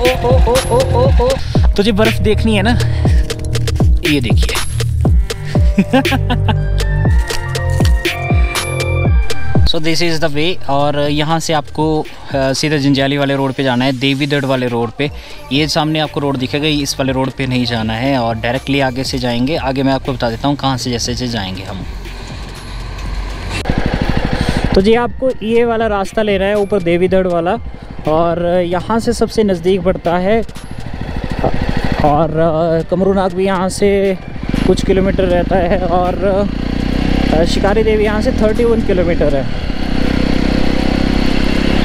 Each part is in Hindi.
ओ। तुझे बर्फ देखनी है ना, ये देखिए। So this is the way. और यहाँ से आपको सीधा जंजाली वाले रोड पे जाना है, देवीगढ़ वाले रोड पे। ये सामने आपको रोड दिखेगा, इस वाले रोड पे नहीं जाना है और डायरेक्टली आगे से जाएंगे। आगे मैं आपको बता देता हूँ कहाँ से जैसे जाएंगे हम। तो जी आपको ये वाला रास्ता लेना है ऊपर, देवीगढ़ वाला, और यहाँ से सबसे नज़दीक पड़ता है। और कमरूनाग भी यहाँ से कुछ किलोमीटर रहता है, और शिकारी देवी यहाँ से 31 किलोमीटर है।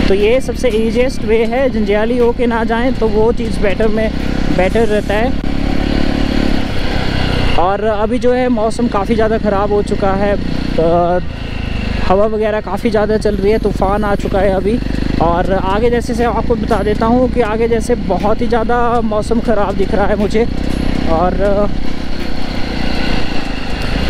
तो ये सबसे ईजिएस्ट वे है, जंजाली हो के ना जाएं तो वो चीज़ बेटर रहता है। और अभी जो है मौसम काफ़ी ज़्यादा ख़राब हो चुका है, तो हवा वगैरह काफ़ी ज़्यादा चल रही है, तूफ़ान आ चुका है अभी। और आगे जैसे से आपको बता देता हूँ कि आगे जैसे बहुत ही ज़्यादा मौसम ख़राब दिख रहा है मुझे। और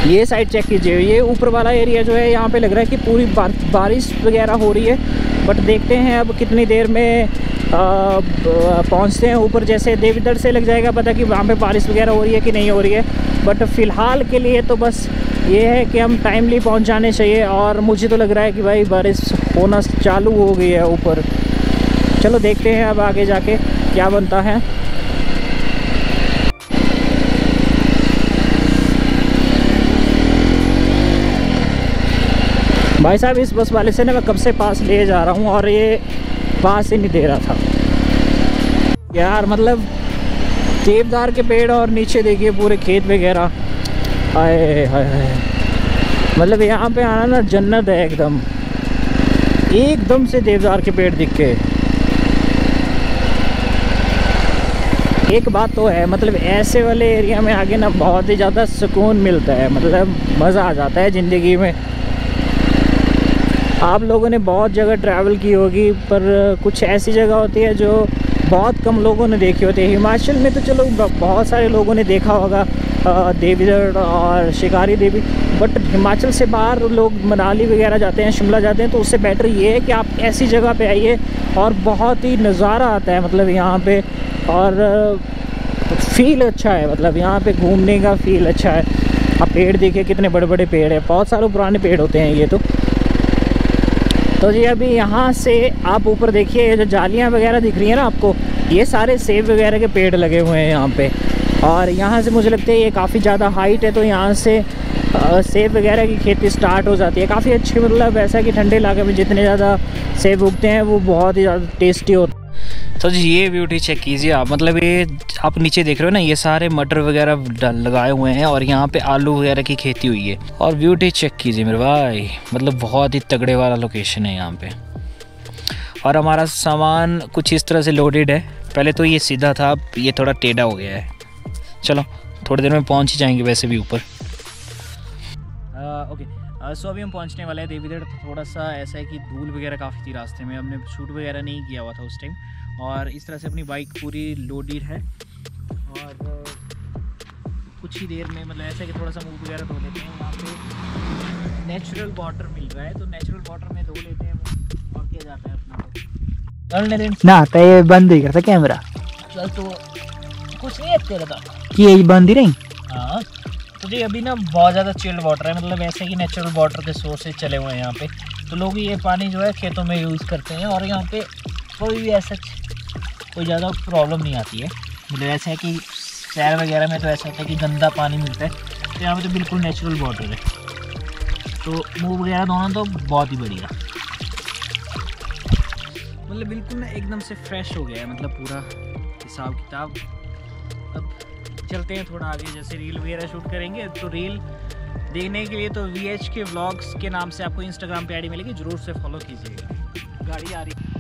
ये साइड चेक कीजिए, ये ऊपर वाला एरिया जो है यहाँ पे लग रहा है कि पूरी बारिश वगैरह हो रही है। बट देखते हैं अब कितनी देर में पहुँचते हैं ऊपर। जैसे देवीगढ़ से लग जाएगा पता कि वहाँ पे बारिश वगैरह हो रही है कि नहीं हो रही है। बट फ़िलहाल के लिए तो बस ये है कि हम टाइमली पहुँच जाने चाहिए। और मुझे तो लग रहा है कि भाई बारिश होना चालू हो गई है ऊपर। चलो देखते हैं अब आगे जाके क्या बनता है। भाई साहब इस बस वाले से ना मैं कब से पास ले जा रहा हूँ और ये पास ही नहीं दे रहा था यार। मतलब देवदार के पेड़ और नीचे देखिए पूरे खेत वगैरह। हाय हाय हाय, मतलब यहाँ पे आना ना जन्नत है। एकदम से देवदार के पेड़ दिख के। एक बात तो है, मतलब ऐसे वाले एरिया में आगे ना बहुत ही ज़्यादा सुकून मिलता है, मतलब मज़ा आ जाता है ज़िंदगी में। आप लोगों ने बहुत जगह ट्रैवल की होगी, पर कुछ ऐसी जगह होती है जो बहुत कम लोगों ने देखी होती है। हिमाचल में तो चलो बहुत सारे लोगों ने देखा होगा देवीगढ़ और शिकारी देवी, बट हिमाचल से बाहर लोग मनाली वगैरह जाते हैं, शिमला जाते हैं। तो उससे बेटर ये है कि आप ऐसी जगह पे आइए और बहुत ही नज़ारा आता है, मतलब यहाँ पे। और फील अच्छा है, मतलब यहाँ पे घूमने का फील अच्छा है। आप पेड़ देखिए कितने बड़े बड़े पेड़ हैं, बहुत सारे पुराने पेड़ होते हैं ये तो जी अभी यहाँ से आप ऊपर देखिए, ये जो जालियाँ वगैरह दिख रही हैं ना आपको, ये सारे सेब वगैरह के पेड़ लगे हुए हैं यहाँ पे। और यहाँ से मुझे लगता है ये काफ़ी ज़्यादा हाइट है, तो यहाँ से सेब वगैरह की खेती स्टार्ट हो जाती है। काफ़ी अच्छी, मतलब ऐसा कि ठंडे इलाके में जितने ज़्यादा सेब उगते हैं वो बहुत ही ज़्यादा टेस्टी होते हैं। तो जी ये ब्यूटी चेक कीजिए आप, मतलब ये आप नीचे देख रहे हो ना, ये सारे मटर वगैरह लगाए हुए हैं और यहाँ पे आलू वगैरह की खेती हुई है। और ब्यूटी चेक कीजिए मेरे भाई, मतलब बहुत ही तगड़े वाला लोकेशन है यहाँ पे। और हमारा सामान कुछ इस तरह से लोडेड है। पहले तो ये सीधा था, अब ये थोड़ा टेढ़ा हो गया है। चलो थोड़ी देर में पहुंच ही जाएंगे वैसे भी ऊपर। सो अभी हम पहुंचने वाले हैं देवीगढ़। थोड़ा सा ऐसा है कि धूल वगैरह काफ़ी थी रास्ते में, हमने शूट वगैरह नहीं किया हुआ था उस टाइम। और इस तरह से अपनी बाइक पूरी लोडेड है और कुछ ही देर में, मतलब ऐसा है कि थोड़ा सा मुँह वगैरह धो लेते हैं। वहाँ पे नेचुरल वाटर मिल रहा है, तो नेचुरल वाटर में धो लेते हैं और क्या जाता है अपना ना। ये बंद ही करता कैमरा, तो कुछ नहीं है कि यही बंद ही नहीं। हाँ तो जी अभी ना बहुत ज़्यादा चिल्ड वाटर है, मतलब ऐसे कि नेचुरल वाटर के सोर्सेज चले हुए हैं यहाँ पे। तो लोग ये पानी जो है खेतों में यूज़ करते हैं और यहाँ पे कोई भी ऐसा कोई ज़्यादा प्रॉब्लम नहीं आती है। मतलब ऐसा है कि शहर वगैरह में तो ऐसा होता है कि गंदा पानी मिलता है, तो यहाँ पर तो बिल्कुल नेचुरल वाटर है। तो मुँह वगैरह धोना तो बहुत ही बढ़िया, मतलब बिल्कुल ना एकदम से फ्रेश हो गया है, मतलब पूरा हिसाब किताब। अब चलते हैं थोड़ा आगे, जैसे रील वगैरह शूट करेंगे। तो रील देखने के लिए तो VHK व्लॉग्स के नाम से आपको इंस्टाग्राम पे आईडी मिलेगी, जरूर से फॉलो कीजिएगा। गाड़ी आ रही है।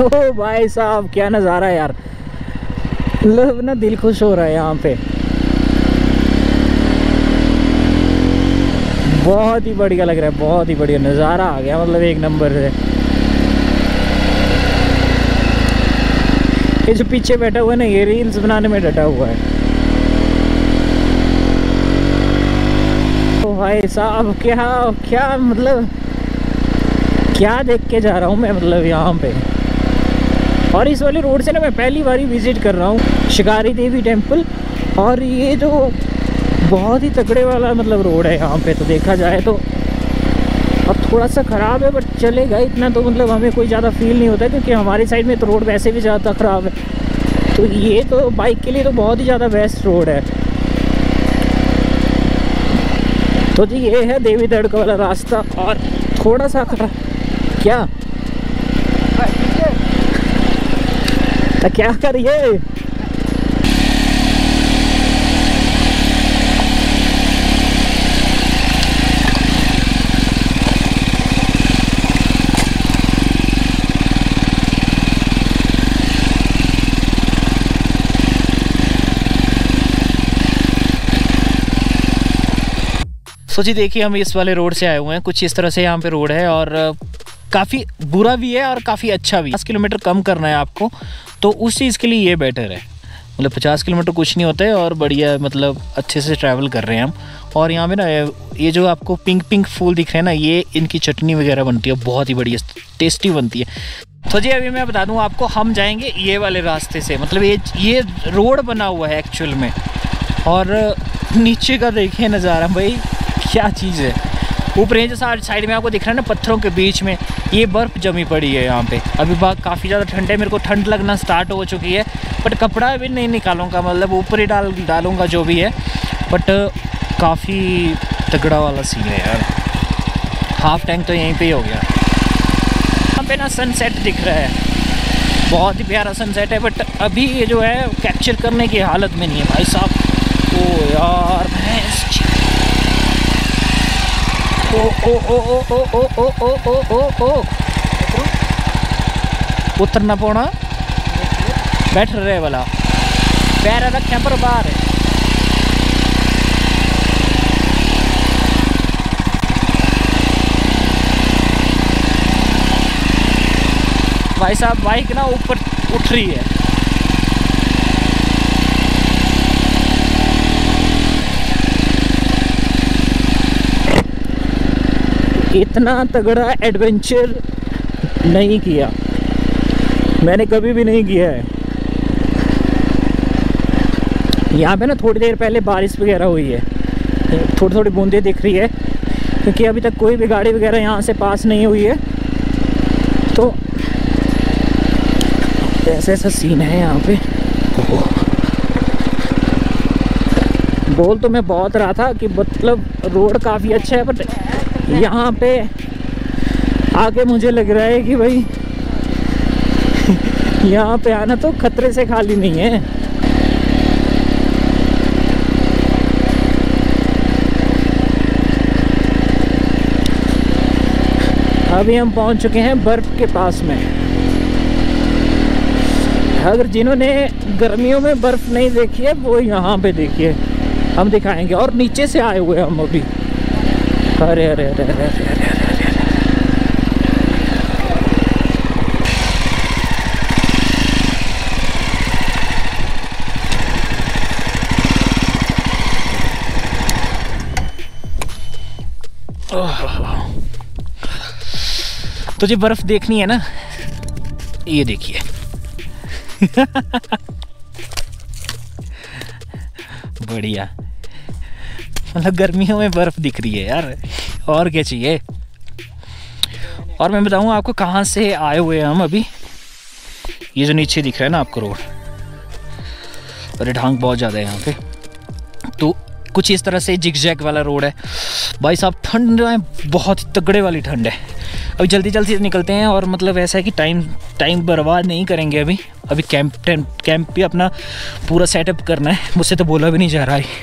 ओ भाई साहब क्या नज़ारा है यार, मतलब ना दिल खुश हो रहा है यहाँ पे, बहुत ही बढ़िया लग रहा है, बहुत ही बढ़िया नज़ारा आ गया, मतलब एक नंबर है। ये जो पीछे बैठा हुआ है ना, ये रील्स बनाने में डटा हुआ है। तो भाई साहब क्या क्या मतलब क्या देख के जा रहा हूँ मैं, मतलब यहाँ पे। और इस वाले रोड से ना मैं पहली बार ही विजिट कर रहा हूँ शिकारी देवी टेम्पल। और ये जो बहुत ही तगड़े वाला मतलब रोड है यहाँ पे, तो देखा जाए तो अब थोड़ा सा ख़राब है बट चलेगा, इतना तो मतलब हमें कोई ज़्यादा फील नहीं होता है, क्योंकि हमारी साइड में तो रोड वैसे भी ज़्यादा ख़राब है। तो ये तो बाइक के लिए तो बहुत ही ज़्यादा बेस्ट रोड है। तो जी ये है देवीगढ़ का वाला रास्ता। और थोड़ा सा क्या क्या करिए, तो जी देखिए हम इस वाले रोड से आए हुए हैं। कुछ इस तरह से यहाँ पे रोड है और काफ़ी बुरा भी है और काफ़ी अच्छा भी। 10 किलोमीटर कम करना है आपको तो उस चीज़ के लिए ये बेटर है। मतलब 50 किलोमीटर कुछ नहीं होता है और बढ़िया मतलब अच्छे से ट्रैवल कर रहे हैं हम। और यहाँ पे ना ये जो आपको पिंक पिंक फूल दिख रहे हैं ना, ये इनकी चटनी वगैरह बनती है, बहुत ही बढ़िया टेस्टी बनती है। तो जी अभी मैं बता दूँ आपको, हम जाएंगे ये वाले रास्ते से। मतलब ये रोड बना हुआ है एक्चुअल में। और नीचे का देखिए नज़ारा, भाई क्या चीज़ है। ऊपर ये जो साइड में आपको दिख रहा है ना, पत्थरों के बीच में ये बर्फ़ जमी पड़ी है यहाँ पे। अभी काफ़ी ज़्यादा ठंड है, मेरे को ठंड लगना स्टार्ट हो चुकी है, बट कपड़ा भी नहीं निकालूंगा, मतलब ऊपर ही डालूंगा जो भी है। बट काफ़ी तगड़ा वाला सीन है यार। हाफ टैंक तो यहीं पे ही हो गया। यहाँ पे ना सनसेट दिख रहा है, बहुत ही प्यारा सनसेट है, बट अभी ये जो है कैप्चर करने की हालत में नहीं है भाई साहब। ओ यार ओ ओ ओ ओ ओ ओ ओ ओ ओ ओ ओ उतरना पौना बैठ रहे वाला पैर रखे पर बाहर है। भाई साहब बाइक ना ऊपर उठ रही है। इतना तगड़ा एडवेंचर नहीं किया मैंने, कभी भी नहीं किया है। यहाँ पे ना थोड़ी देर पहले बारिश वगैरह हुई है, थोड़ी थोड़ी बूंदें दिख रही है, क्योंकि अभी तक कोई भी गाड़ी वगैरह यहाँ से पास नहीं हुई है। तो ऐसा सीन है यहाँ पे। बोल तो मैं बहुत रहा था कि मतलब रोड काफ़ी अच्छा है, बट यहाँ पे आके मुझे लग रहा है कि भाई यहाँ पे आना तो खतरे से खाली नहीं है। अभी हम पहुँच चुके हैं बर्फ के पास में। अगर जिन्होंने गर्मियों में बर्फ नहीं देखी है वो यहाँ पे देखिए, हम दिखाएंगे। और नीचे से आए हुए हम अभी। अरे अरे अरे अरे अरे अरे अरे तुझे बर्फ देखनी है ना, ये देखिए बढ़िया। मतलब गर्मियों में बर्फ़ दिख रही है यार, और क्या चाहिए। और मैं बताऊँ आपको कहाँ से आए हुए हैं हम अभी। ये जो नीचे दिख रहा है ना आपको रोड, अरे ढांक बहुत ज़्यादा है यहाँ पे। तो कुछ इस तरह से जिगजैग वाला रोड है। भाई साहब ठंड है, बहुत तगड़े वाली ठंड है। अभी जल्दी जल्दी निकलते हैं, और मतलब ऐसा है कि टाइम बर्बाद नहीं करेंगे अभी। अभी कैंप भी अपना पूरा सेटअप करना है, मुझसे तो बोला भी नहीं जा रहा है।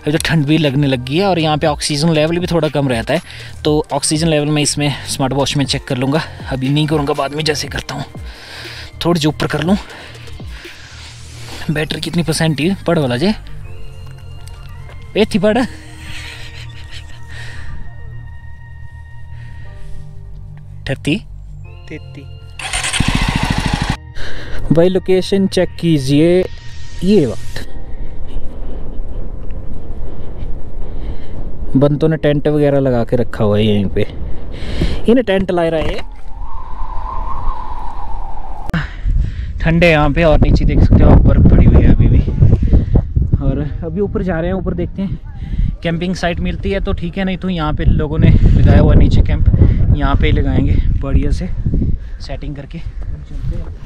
अभी तो ठंड भी लगने लगी है, और यहाँ पे ऑक्सीजन लेवल भी थोड़ा कम रहता है, तो ऑक्सीजन लेवल मैं इसमें स्मार्ट वॉच में चेक कर लूँगा, अभी नहीं करूँगा, बाद में जैसे करता हूँ। थोड़ी जो ऊपर कर लूँ। बैटरी कितनी परसेंट है पड़ वाला जे ए थी पड़ 30। भाई लोकेशन चेक कीजिए ये वक्त। बंतों ने टेंट वगैरह लगा के रखा हुआ है यहीं पे, इन्हें टेंट ला रहा है। ठंडे यहाँ पे, और नीचे देख सकते हो बर्फ पड़ी हुई है अभी भी। और अभी ऊपर जा रहे हैं, ऊपर देखते हैं कैंपिंग साइट मिलती है तो ठीक है, नहीं तो यहाँ पे लोगों ने लगाया हुआ नीचे कैंप, यहाँ पे ही लगाएंगे बढ़िया से सेटिंग करके। चलते हैं।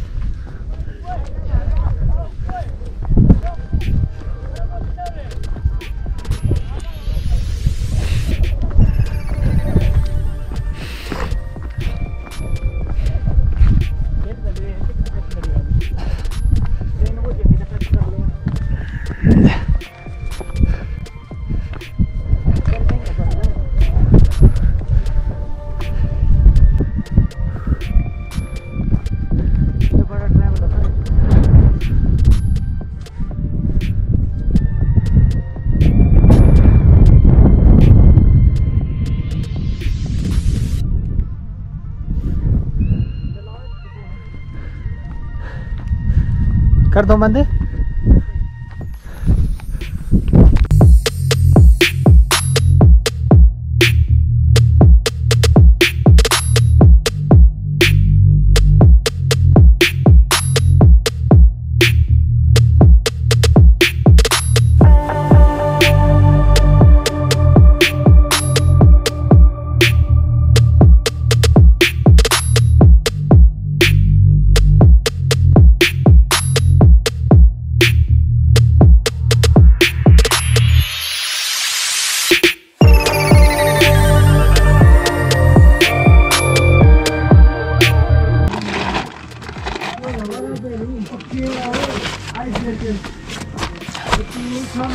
कर दो बंदे।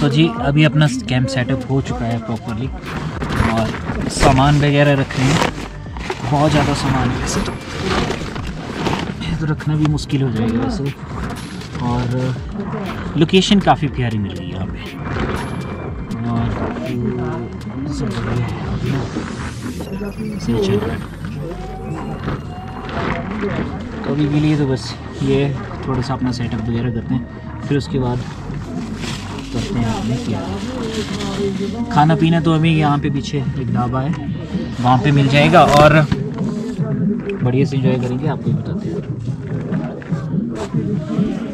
तो जी अभी अपना कैंप सेटअप हो चुका है प्रॉपरली, और सामान वगैरह रख रहे हैं, बहुत ज़्यादा सामान है वैसे तो रखना भी मुश्किल हो जाएगा वैसे। और लोकेशन काफ़ी प्यारी मिल रही है यहाँ पे। तो अभी के लिए तो बस ये थोड़ा सा अपना सेटअप वगैरह करते हैं, फिर उसके बाद करते हैं आपने क्या खाना पीना। तो अभी यहाँ पे पीछे एक ढाबा है, वहाँ पे मिल जाएगा और बढ़िया से एंजॉय करेंगे, आपको बताते हैं।